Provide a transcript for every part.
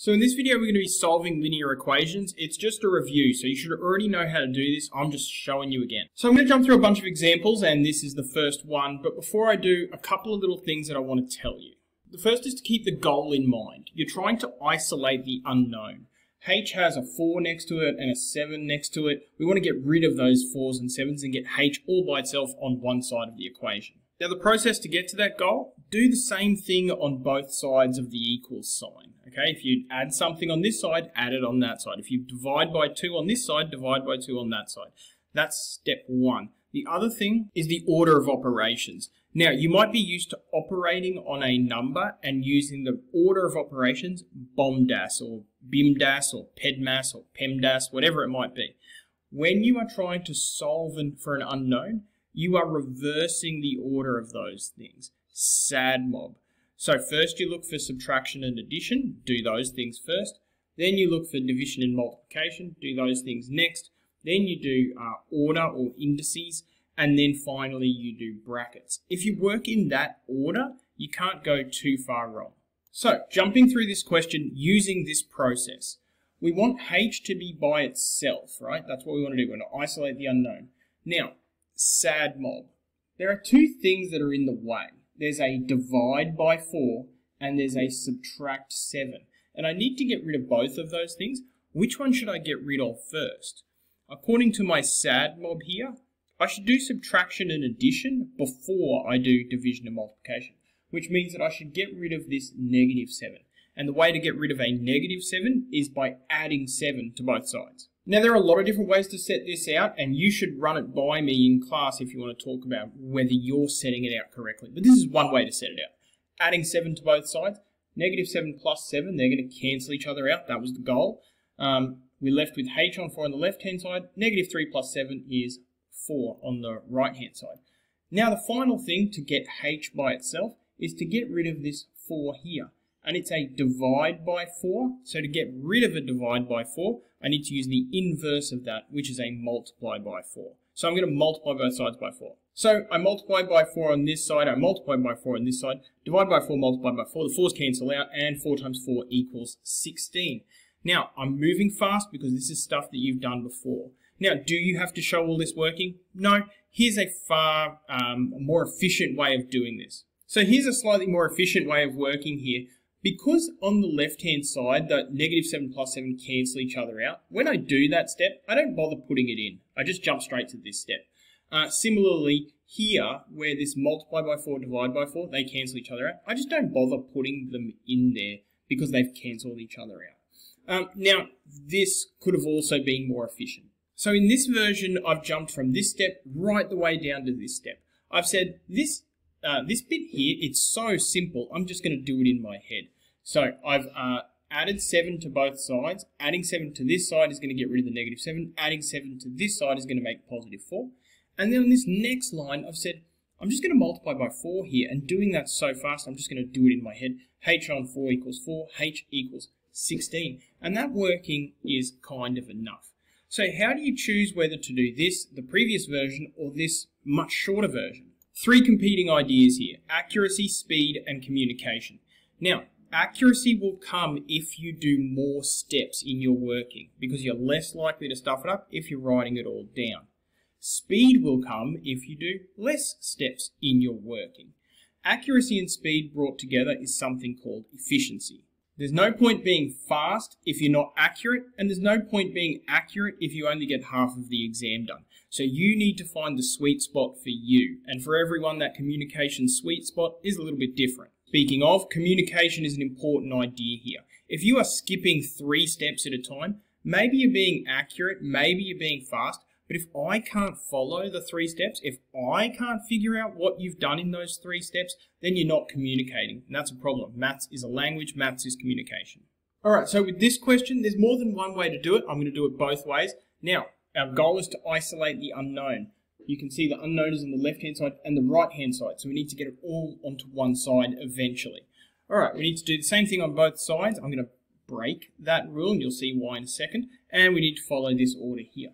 So in this video, we're going to be solving linear equations. It's just a review, so you should already know how to do this. I'm just showing you again. So I'm going to jump through a bunch of examples, and this is the first one. But before I do, a couple of little things that I want to tell you. The first is to keep the goal in mind. You're trying to isolate the unknown. H has a 4 next to it and a 7 next to it. We want to get rid of those 4s and 7s and get H all by itself on one side of the equation. Now the process to get to that goal, do the same thing on both sides of the equal sign, okay? If you add something on this side, add it on that side. If you divide by 2 on this side, divide by 2 on that side. That's step one. The other thing is the order of operations. Now you might be used to operating on a number and using the order of operations BOMDAS or BIMDAS or PEDMAS or PEMDAS, whatever it might be. When you are trying to solve for an unknown, you are reversing the order of those things. SADMOB. So first you look for subtraction and addition, do those things first. Then you look for division and multiplication, do those things next. Then you do order or indices, and then finally you do brackets. If you work in that order, you can't go too far wrong. So jumping through this question using this process, we want H to be by itself, right? That's what we want to do. We want to isolate the unknown. Now, SADMOB. There are two things that are in the way. There's a divide by 4 and there's a subtract 7. And I need to get rid of both of those things. Which one should I get rid of first? According to my SADMOB here, I should do subtraction and addition before I do division and multiplication, which means that I should get rid of this negative 7. And the way to get rid of a negative 7 is by adding 7 to both sides. Now there are a lot of different ways to set this out, and you should run it by me in class if you want to talk about whether you're setting it out correctly. But this is one way to set it out. Adding 7 to both sides, negative 7 plus 7, they're going to cancel each other out. That was the goal. We're left with H on 4 on the left-hand side. Negative 3 plus 7 is 4 on the right-hand side. Now the final thing to get H by itself is to get rid of this 4 here. And it's a divide by 4. So to get rid of a divide by 4, I need to use the inverse of that, which is a multiply by 4. So I'm going to multiply both sides by 4. So I multiply by 4 on this side, I multiply by 4 on this side, divide by 4, multiply by 4, the 4's cancel out, and 4 times 4 equals 16. Now, I'm moving fast because this is stuff that you've done before. Now, do you have to show all this working? No. Here's a far more efficient way of doing this. So here's a slightly more efficient way of working here. Because on the left-hand side, the negative 7 plus 7 cancel each other out, when I do that step, I don't bother putting it in. I just jump straight to this step. Similarly, here, where this multiply by 4, divide by 4, they cancel each other out. I just don't bother putting them in there because they've cancelled each other out. Now, this could have also been more efficient. So in this version, I've jumped from this step right the way down to this step. I've said this bit here, it's so simple, I'm just going to do it in my head. So I've added 7 to both sides. Adding 7 to this side is going to get rid of the negative 7. Adding 7 to this side is going to make positive 4. And then on this next line, I've said, I'm just going to multiply by 4 here. And doing that so fast, I'm just going to do it in my head. H on 4 equals 4. H equals 16. And that working is kind of enough. So how do you choose whether to do this, the previous version, or this much shorter version? 3 competing ideas here, accuracy, speed, and communication. Now, accuracy will come if you do more steps in your working because you're less likely to stuff it up if you're writing it all down. Speed will come if you do less steps in your working. Accuracy and speed brought together is something called efficiency. There's no point being fast if you're not accurate, and there's no point being accurate if you only get half of the exam done. So you need to find the sweet spot for you. And for everyone, that communication sweet spot is a little bit different. Speaking of, communication is an important idea here. If you are skipping 3 steps at a time, maybe you're being accurate, maybe you're being fast, but if I can't follow the 3 steps, if I can't figure out what you've done in those 3 steps, then you're not communicating. And that's a problem. Maths is a language. Maths is communication. All right. So with this question, there's more than one way to do it. I'm going to do it both ways. Now, our goal is to isolate the unknown. You can see the unknown is on the left-hand side and the right-hand side. So we need to get it all onto one side eventually. All right. We need to do the same thing on both sides. I'm going to break that rule and you'll see why in a second. And we need to follow this order here.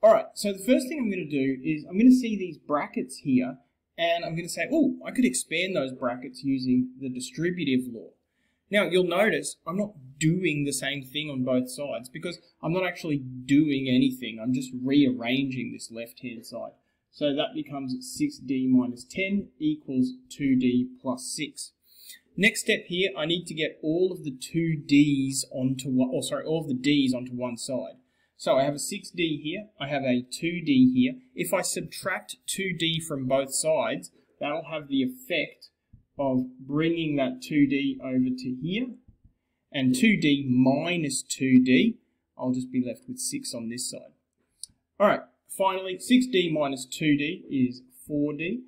All right, so the first thing I'm going to do is I'm going to see these brackets here, and I'm going to say, oh, I could expand those brackets using the distributive law. Now you'll notice I'm not doing the same thing on both sides because I'm not actually doing anything. I'm just rearranging this left-hand side. So that becomes 6d minus 10 equals 2d plus 6. Next step here, I need to get all of the d's onto one side. So I have a 6d here, I have a 2d here. If I subtract 2d from both sides, that'll have the effect of bringing that 2d over to here, and 2d minus 2d, I'll just be left with 6 on this side. All right, finally, 6d minus 2d is 4d.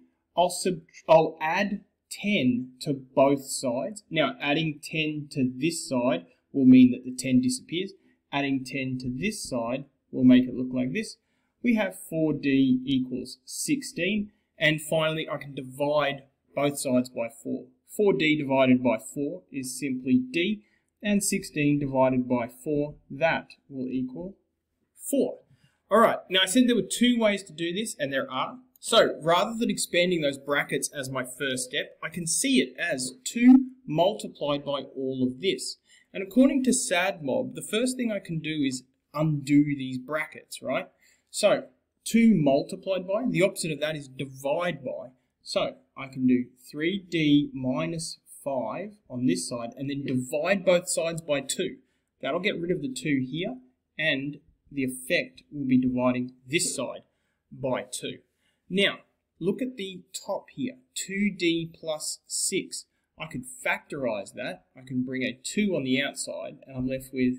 I'll add 10 to both sides. Now, adding 10 to this side will mean that the 10 disappears. Adding 10 to this side will make it look like this. We have 4d equals 16. And finally, I can divide both sides by 4. 4d divided by 4 is simply d. And 16 divided by 4, that will equal 4. All right, now I said there were two ways to do this, and there are. So rather than expanding those brackets as my first step, I can see it as 2 multiplied by all of this. And according to SADMOB, the first thing I can do is undo these brackets, right? So 2 multiplied by, the opposite of that is divide by. So I can do 3d minus 5 on this side and then divide both sides by 2. That'll get rid of the 2 here, and the effect will be dividing this side by 2. Now, look at the top here, 2d plus 6. I could factorize that. I can bring a 2 on the outside, and I'm left with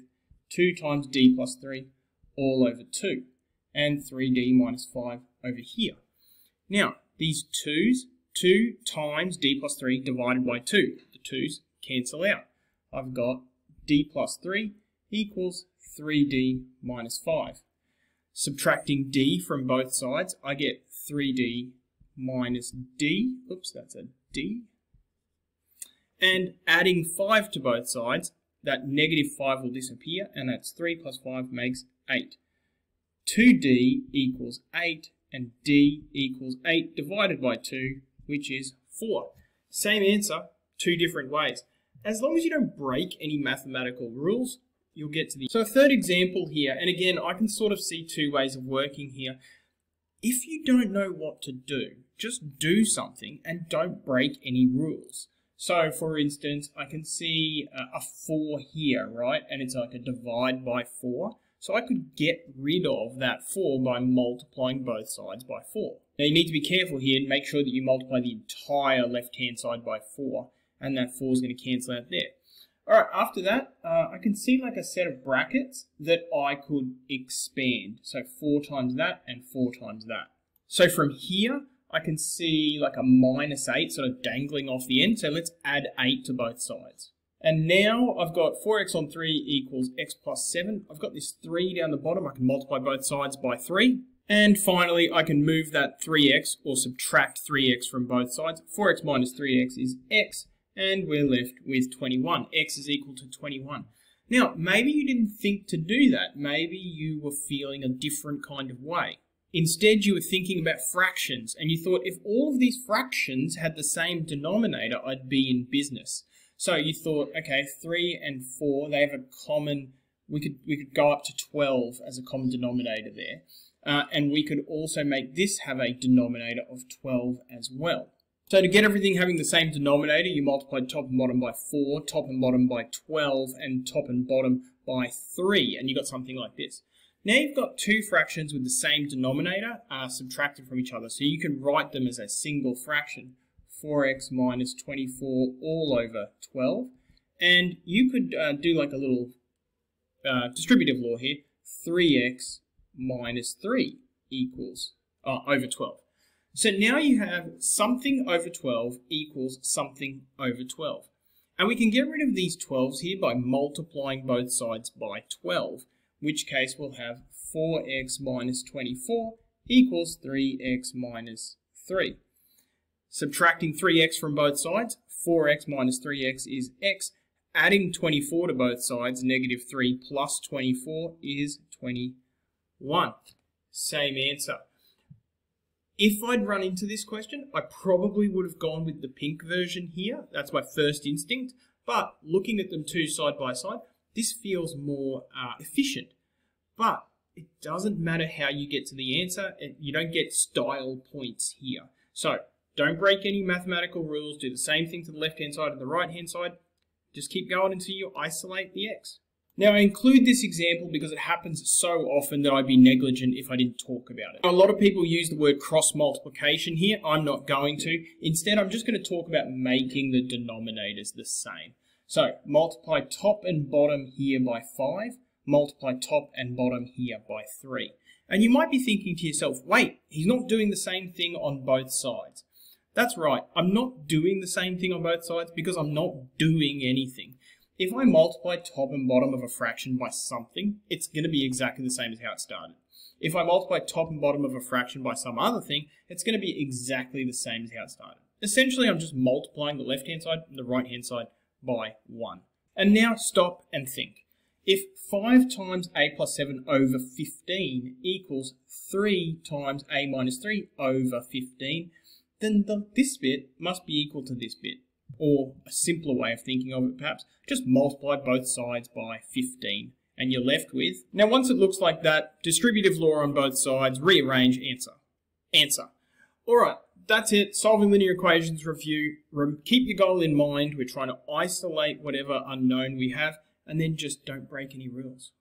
2 times d plus 3 all over 2, and 3d minus 5 over here. Now, these 2's, 2 times d plus 3 divided by 2. The 2's cancel out. I've got d plus 3 equals 3d minus 5. Subtracting d from both sides, I get 3d minus d. Oops, that's a d. And adding 5 to both sides, that negative 5 will disappear, and that's 3 plus 5 makes 8. 2d equals 8, and d equals 8 divided by 2, which is 4. Same answer, two different ways. As long as you don't break any mathematical rules, you'll get to the... So a third example here, and again, I can sort of see two ways of working here. If you don't know what to do, just do something and don't break any rules. So, for instance, I can see a 4 here, right? And it's like a divide by 4. So I could get rid of that 4 by multiplying both sides by 4. Now, you need to be careful here and make sure that you multiply the entire left-hand side by 4, and that 4 is going to cancel out there. All right, after that, I can see like a set of brackets that I could expand. So 4 times that and 4 times that. So from here, I can see like a minus 8 sort of dangling off the end. So let's add 8 to both sides. And now I've got 4x on 3 equals x plus 7. I've got this 3 down the bottom. I can multiply both sides by 3. And finally, I can move that 3x or subtract 3x from both sides. 4x minus 3x is x, and we're left with 21. X is equal to 21. Now, maybe you didn't think to do that. Maybe you were feeling a different kind of way. Instead, you were thinking about fractions, and you thought if all of these fractions had the same denominator, I'd be in business. So you thought, okay, 3 and 4, they have a common, we could go up to 12 as a common denominator there. And we could also make this have a denominator of 12 as well. So to get everything having the same denominator, you multiply top and bottom by 4, top and bottom by 12, and top and bottom by 3, and you got something like this. Now you've got two fractions with the same denominator subtracted from each other, so you can write them as a single fraction, 4x minus 24 all over 12. And you could do like a little distributive law here, 3x minus 3 equals over 12. So now you have something over 12 equals something over 12. And we can get rid of these 12s here by multiplying both sides by 12. Which case we'll have 4x minus 24 equals 3x minus 3. Subtracting 3x from both sides, 4x minus 3x is x. Adding 24 to both sides, negative 3 plus 24 is 21. Same answer. If I'd run into this question, I probably would have gone with the pink version here. That's my first instinct. But looking at them two side by side, this feels more efficient. But it doesn't matter how you get to the answer. You don't get style points here. So don't break any mathematical rules. Do the same thing to the left-hand side and the right-hand side. Just keep going until you isolate the x. Now, I include this example because it happens so often that I'd be negligent if I didn't talk about it. A lot of people use the word cross-multiplication here. I'm not going to. Instead, I'm just going to talk about making the denominators the same. So, multiply top and bottom here by 5. Multiply top and bottom here by 3. And you might be thinking to yourself, wait, he's not doing the same thing on both sides. That's right, I'm not doing the same thing on both sides because I'm not doing anything. If I multiply top and bottom of a fraction by something, it's going to be exactly the same as how it started. If I multiply top and bottom of a fraction by some other thing, it's going to be exactly the same as how it started. Essentially, I'm just multiplying the left-hand side and the right-hand side by 1. And now stop and think. If 5 times a plus 7 over 15 equals 3 times a minus 3 over 15, then this bit must be equal to this bit. Or a simpler way of thinking of it perhaps, just multiply both sides by 15 and you're left with. Now once it looks like that, distributive law on both sides, rearrange, answer. Answer. Alright, that's it. Solving linear equations review. Keep your goal in mind. We're trying to isolate whatever unknown we have and then just don't break any rules.